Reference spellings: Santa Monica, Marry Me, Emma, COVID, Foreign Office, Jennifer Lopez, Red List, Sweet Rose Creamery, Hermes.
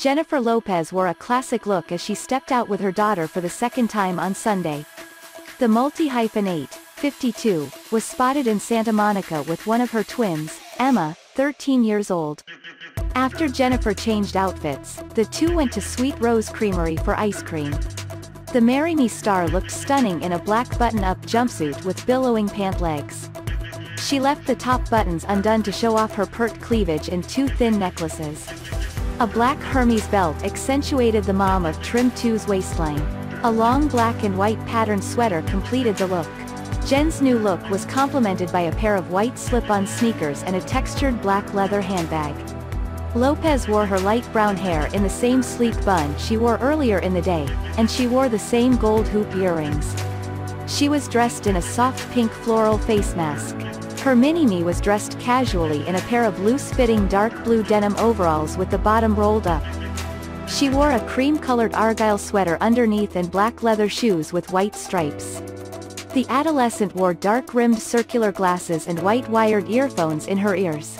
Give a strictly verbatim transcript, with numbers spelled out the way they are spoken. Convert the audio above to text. Jennifer Lopez wore a classic look as she stepped out with her daughter for the second time on Sunday. The multi-hyphenate, fifty-two, was spotted in Santa Monica with one of her twins, Emma, thirteen years old. After Jennifer changed outfits, the two went to Sweet Rose Creamery for ice cream. The Marry Me star looked stunning in a black button-up jumpsuit with billowing pant legs. She left the top buttons undone to show off her pert cleavage and two thin necklaces. A black Hermes belt accentuated the mom of Trim two's waistline. A long black and white patterned sweater completed the look. Jen's new look was complemented by a pair of white slip-on sneakers and a textured black leather handbag. Lopez wore her light brown hair in the same sleek bun she wore earlier in the day, and she wore the same gold hoop earrings. She was dressed in a soft pink floral face mask. Her mini-me was dressed casually in a pair of loose-fitting dark blue denim overalls with the bottom rolled up. She wore a cream-colored argyle sweater underneath and black leather shoes with white stripes. The adolescent wore dark-rimmed circular glasses and white-wired earphones in her ears.